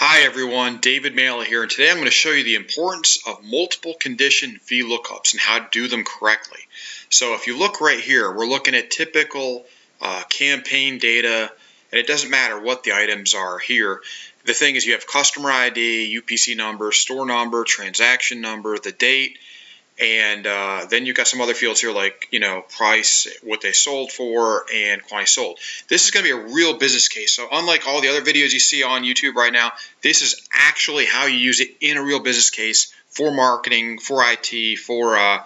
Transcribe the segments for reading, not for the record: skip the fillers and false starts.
Hi everyone, David Maila here, and today I'm going to show you the importance of multiple condition VLOOKUPs and how to do them correctly. So if you look right here, we're looking at typical campaign data, and it doesn't matter what the items are here. The thing is you have customer ID, UPC number, store number, transaction number, the date, and then you've got some other fields here like, you know, price, what they sold for, and quantity sold. This is going to be a real business case. So unlike all the other videos you see on YouTube right now, this is actually how you use it in a real business case for marketing, for IT, for a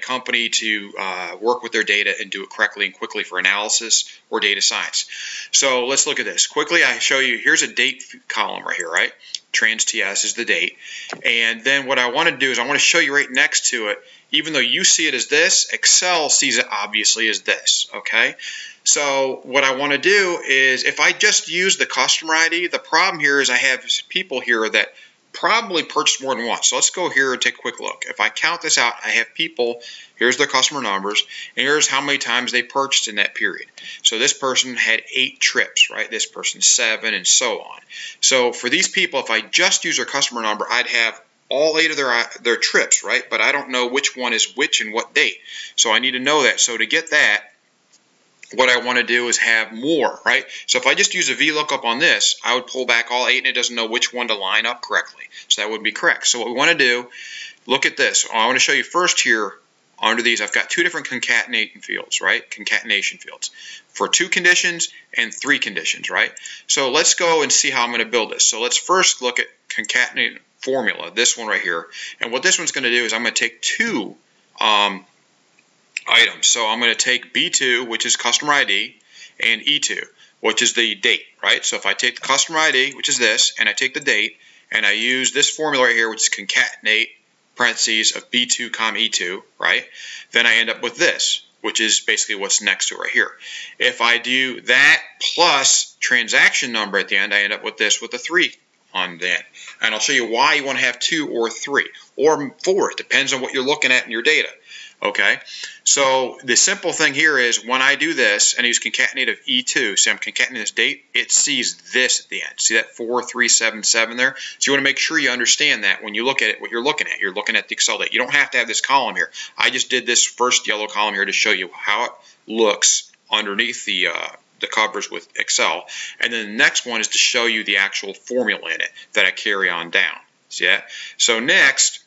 company to work with their data and do it correctly and quickly for analysis or data science. So let's look at this. Quickly, I show you, here's a date column right here, right? TransTS is the date. And then what I want to do is I want to show you right next to it, even though you see it as this, Excel sees it obviously as this, okay? So what I want to do is if I just use the customer ID, the problem here is I have people here that probably purchased more than once. So let's go here and take a quick look. If I count this out, I have people, here's their customer numbers, and here's how many times they purchased in that period. So this person had 8 trips, right? This person 7, and so on. So for these people, if I just use their customer number, I'd have all 8 of their trips, right? But I don't know which one is which and what date. So I need to know that. So to get that, what I want to do is have more, right? So if I just use a VLOOKUP on this, I would pull back all 8 and it doesn't know which one to line up correctly. So that would be correct. So what we want to do, look at this. I want to show you first here under these, I've got 2 different concatenation fields, right? Concatenation fields for 2 conditions and 3 conditions, right? So let's go and see how I'm going to build this. So let's first look at concatenate formula, this one right here. And what this one's going to do is I'm going to take 2 items. So I'm going to take B2, which is customer ID, and E2, which is the date, right? So if I take the customer ID, which is this, and I take the date, and I use this formula right here, which is concatenate parentheses of B2, E2, right? Then I end up with this, which is basically what's next to it right here. If I do that plus transaction number at the end, I end up with this with a 3 on the end. And I'll show you why you want to have 2 or 3 or 4. It depends on what you're looking at in your data. Okay, so the simple thing here is when I do this and I use concatenate of E2, see I'm concatenating this date, it sees this at the end. See that 4377 there? So you want to make sure you understand that when you look at it, what you're looking at the Excel date. You don't have to have this column here. I just did this first yellow column here to show you how it looks underneath the covers with Excel. And then the next one is to show you the actual formula in it that I carry on down. See that? So next,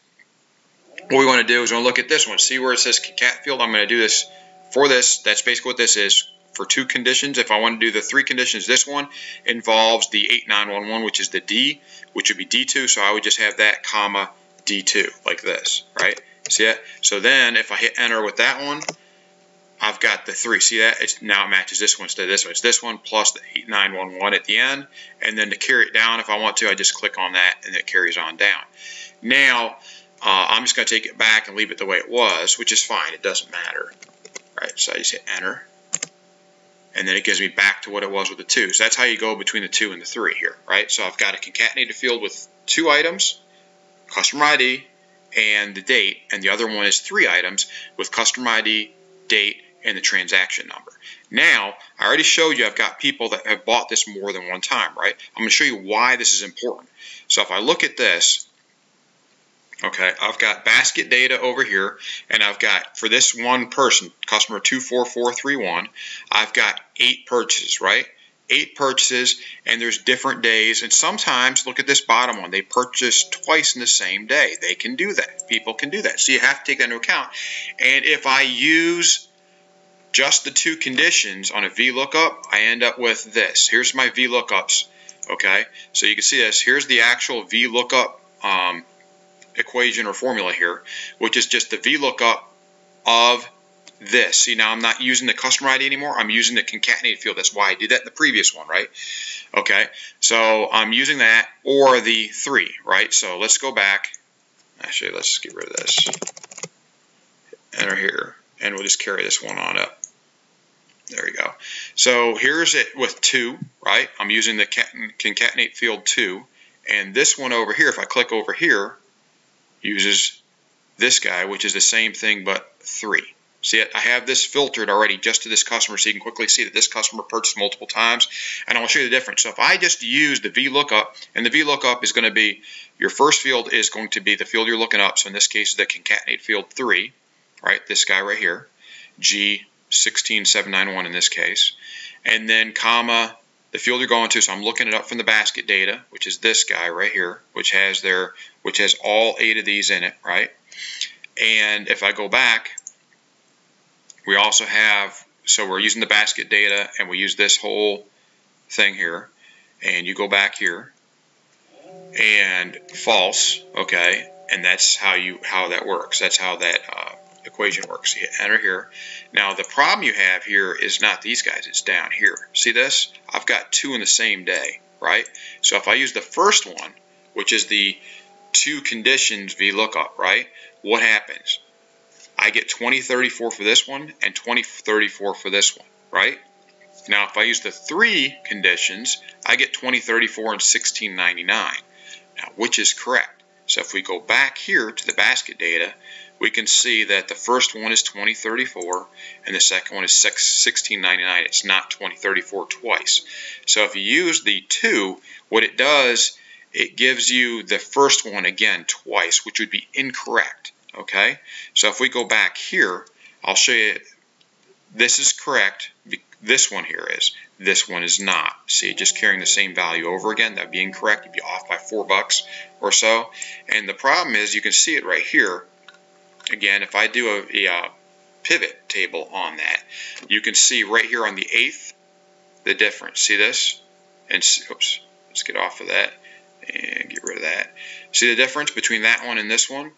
what we want to do is we want to look at this one. See where it says concat field? I'm going to do this for this. That's basically what this is for 2 conditions. If I want to do the 3 conditions, this one involves the 8911, which is the D, which would be D2. So I would just have that comma D2 like this, right? See that? So then if I hit enter with that one, I've got the 3. See that? It's now it matches this one instead of this one. It's this one plus the 8911 at the end. And then to carry it down, if I want to, I just click on that and it carries on down. Now, I'm just going to take it back and leave it the way it was, which is fine. It doesn't matter. Right, so I just hit enter. And then it gives me back to what it was with the 2. So that's how you go between the 2 and the 3 here, right? So I've got a concatenated field with 2 items, customer ID, and the date. And the other one is 3 items with customer ID, date, and the transaction number. Now, I already showed you I've got people that have bought this more than one time, right? I'm going to show you why this is important. So if I look at this, okay, I've got basket data over here, and I've got, for this one person, customer 24431, I've got 8 purchases, right? 8 purchases, and there's different days, and sometimes, look at this bottom one, they purchase twice in the same day. They can do that. People can do that. So you have to take that into account, and if I use just the 2 conditions on a VLOOKUP, I end up with this. Here's my VLOOKUPs, okay? So you can see this. Here's the actual VLOOKUP equation or formula here, which is just the VLOOKUP of this. See, now I'm not using the customer ID anymore. I'm using the concatenated field. That's why I did that in the previous one, right? Okay, so I'm using that or the 3, right? So let's go back. Actually, let's get rid of this. Enter here, and we'll just carry this one on up. There you go. So here's it with 2, right? I'm using the concatenate field 2, and this one over here, if I click over here, uses this guy, which is the same thing but 3, See, I have this filtered already just to this customer, so you can quickly see that this customer purchased multiple times. And I want to show you the difference. So if I just use the VLOOKUP, and the VLOOKUP is going to be, your first field is going to be the field you're looking up. So in this case, the concatenate field 3, right? This guy right here, G16791 in this case. And then comma, the field you're going to. So I'm looking it up from the basket data, which is this guy right here, which has their, which has all 8 of these in it, right? And if I go back, we also have, so we're using the basket data and we use this whole thing here, and you go back here and false, okay, and that's how you, how that works. That's how that equation works. You hit enter here. Now the problem you have here is not these guys, it's down here. See this? I've got 2 in the same day, right? So if I use the first one, which is the 2 conditions VLOOKUP, right, what happens? I get 2034 for this one and 2034 for this one, right? Now, if I use the 3 conditions, I get 2034 and 1699, now, which is correct. So if we go back here to the basket data, we can see that the first one is 2034 and the second one is 1699. It's not 2034 twice. So if you use the 2, what it does, it gives you the first one again twice, which would be incorrect. Okay, so if we go back here, I'll show you this is correct. This one here is. This one is not. See, just carrying the same value over again, that would be incorrect. You'd be off by $4 or so. And the problem is, you can see it right here. Again, if I do a pivot table on that, you can see right here on the 8th the difference. See this? And oops, let's get off of that and get rid of that. See the difference between that one and this one?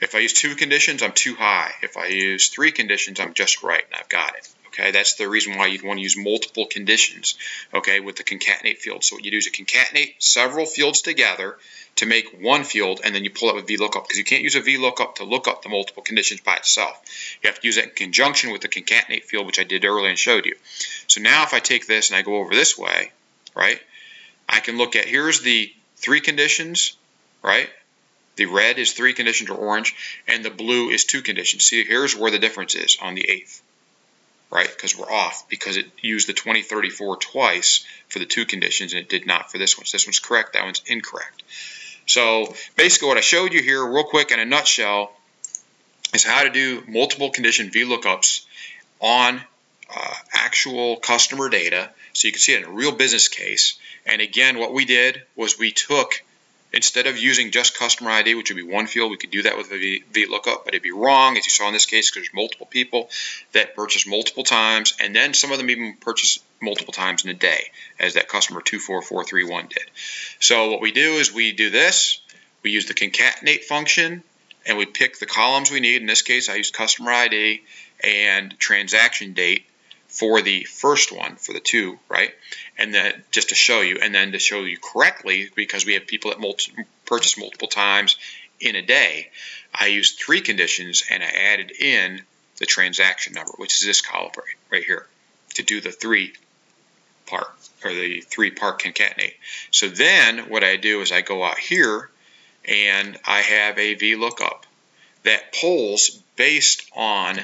If I use 2 conditions, I'm too high. If I use 3 conditions, I'm just right, and I've got it. Okay, that's the reason why you'd want to use multiple conditions, okay, with the concatenate field. So what you do is you concatenate several fields together to make one field, and then you pull up a VLOOKUP, because you can't use a VLOOKUP to look up the multiple conditions by itself. You have to use that in conjunction with the concatenate field, which I did earlier and showed you. So now if I take this and I go over this way, right, I can look at, here's the 3 conditions, right? The red is 3 conditions or orange, and the blue is 2 conditions. See, here's where the difference is on the 8th, right? Because we're off, because it used the 2034 twice for the 2 conditions, and it did not for this one. So this one's correct, that one's incorrect. So basically what I showed you here real quick in a nutshell is how to do multiple condition VLOOKUPs on actual customer data, so you can see it in a real business case. And again, what we did was we took, instead of using just customer ID, which would be one field, we could do that with a VLOOKUP, but it'd be wrong, as you saw in this case, because there's multiple people that purchase multiple times, and then some of them even purchase multiple times in a day, as that customer 24431 did. So what we do is we do this, we use the concatenate function, and we pick the columns we need. In this case, I use customer ID and transaction date for the first one, for the 2, right? And then just to show you, and then to show you correctly, because we have people that purchase multiple times in a day, I used 3 conditions and I added in the transaction number, which is this column right here, to do the 3 part, or the 3 part concatenate. So then what I do is I go out here and I have a VLOOKUP that pulls based on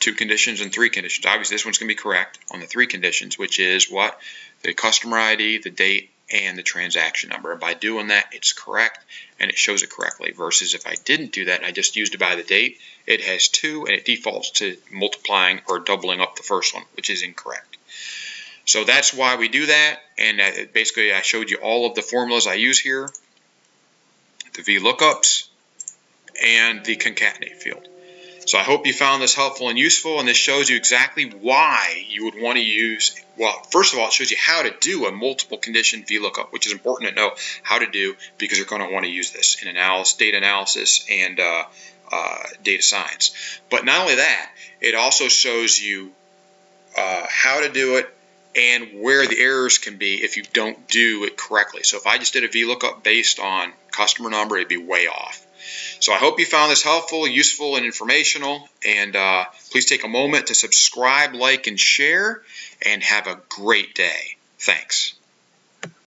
2 conditions and 3 conditions. Obviously, this one's going to be correct on the 3 conditions, which is what? The customer ID, the date, and the transaction number. And by doing that, it's correct, and it shows it correctly, versus if I didn't do that and I just used it by the date, it has 2, and it defaults to multiplying or doubling up the first one, which is incorrect. So that's why we do that, and basically I showed you all of the formulas I use here, the VLOOKUPs, and the concatenate field. So I hope you found this helpful and useful, and this shows you exactly why you would want to use, well, first of all, it shows you how to do a multiple condition VLOOKUP, which is important to know how to do, because you're going to want to use this in analysis, data analysis and data science. But not only that, it also shows you how to do it and where the errors can be if you don't do it correctly. So if I just did a VLOOKUP based on customer number, it'd be way off. So I hope you found this helpful, useful, and informational. And please take a moment to subscribe, like, and share. And have a great day. Thanks.